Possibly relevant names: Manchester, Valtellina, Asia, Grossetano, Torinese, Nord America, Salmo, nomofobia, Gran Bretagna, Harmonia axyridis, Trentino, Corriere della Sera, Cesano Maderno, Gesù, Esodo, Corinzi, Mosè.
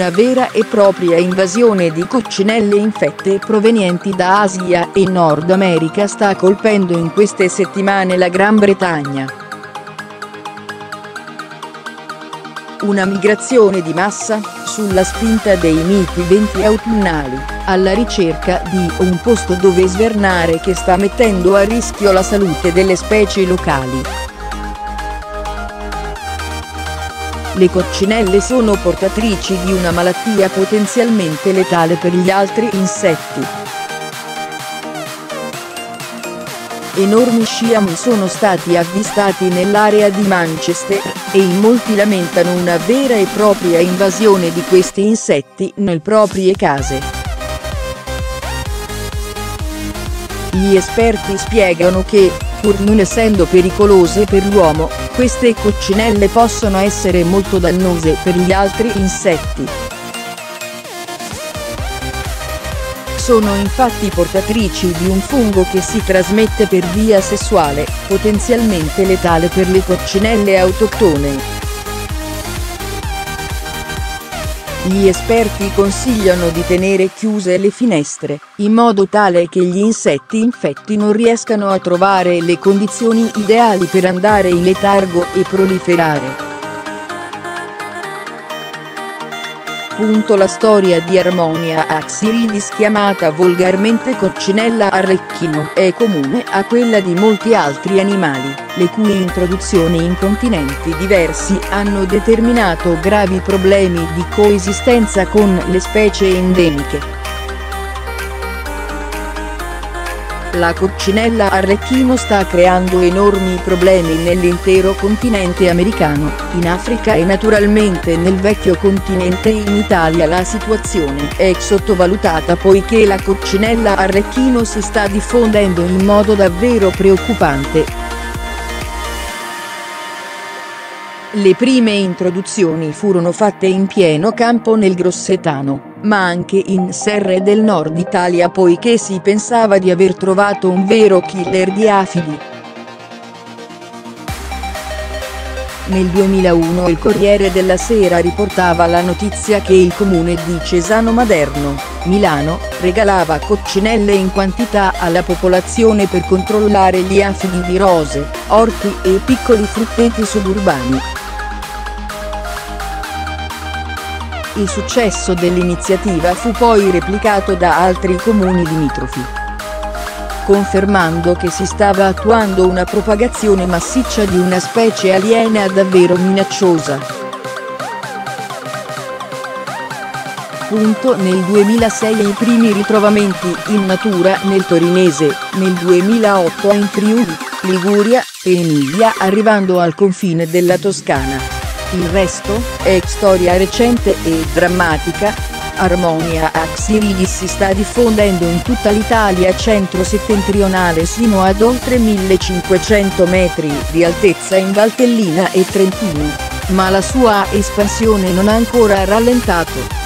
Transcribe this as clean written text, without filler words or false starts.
una vera e propria invasione di coccinelle infette provenienti da Asia e Nord America sta colpendo in queste settimane la Gran Bretagna. Una migrazione di massa, sulla spinta dei miti venti autunnali, alla ricerca di un posto dove svernare che sta mettendo a rischio la salute delle specie locali. Le coccinelle sono portatrici di una malattia potenzialmente letale per gli altri insetti. Enormi sciami sono stati avvistati nell'area di Manchester, e in molti lamentano una vera e propria invasione di questi insetti nelle proprie case. Gli esperti spiegano che, pur non essendo pericolose per l'uomo, queste coccinelle possono essere molto dannose per gli altri insetti. Sono infatti portatrici di un fungo che si trasmette per via sessuale, potenzialmente letale per le coccinelle autoctone. Gli esperti consigliano di tenere chiuse le finestre, in modo tale che gli insetti infetti non riescano a trovare le condizioni ideali per andare in letargo e proliferare. La storia di Harmonia axyridis, chiamata volgarmente coccinella a Recchino, è comune a quella di molti altri animali, le cui introduzioni in continenti diversi hanno determinato gravi problemi di coesistenza con le specie endemiche. La coccinella a Recchino sta creando enormi problemi nell'intero continente americano, in Africa e naturalmente nel vecchio continente. In Italia la situazione è sottovalutata poiché la coccinella a Recchino si sta diffondendo in modo davvero preoccupante. Le prime introduzioni furono fatte in pieno campo nel Grossetano, ma anche in serre del nord Italia poiché si pensava di aver trovato un vero killer di afidi. Nel 2001 il Corriere della Sera riportava la notizia che il comune di Cesano Maderno, Milano, regalava coccinelle in quantità alla popolazione per controllare gli afidi di rose, orti e piccoli frutteti suburbani. Il successo dell'iniziativa fu poi replicato da altri comuni limitrofi, confermando che si stava attuando una propagazione massiccia di una specie aliena davvero minacciosa. Nel 2006 i primi ritrovamenti in natura nel Torinese, nel 2008 in Friuli, Liguria e Emilia, arrivando al confine della Toscana. Il resto è storia recente e drammatica. Harmonia axyridis si sta diffondendo in tutta l'Italia centro-settentrionale sino ad oltre 1500 metri di altezza in Valtellina e Trentino, ma la sua espansione non ha ancora rallentato.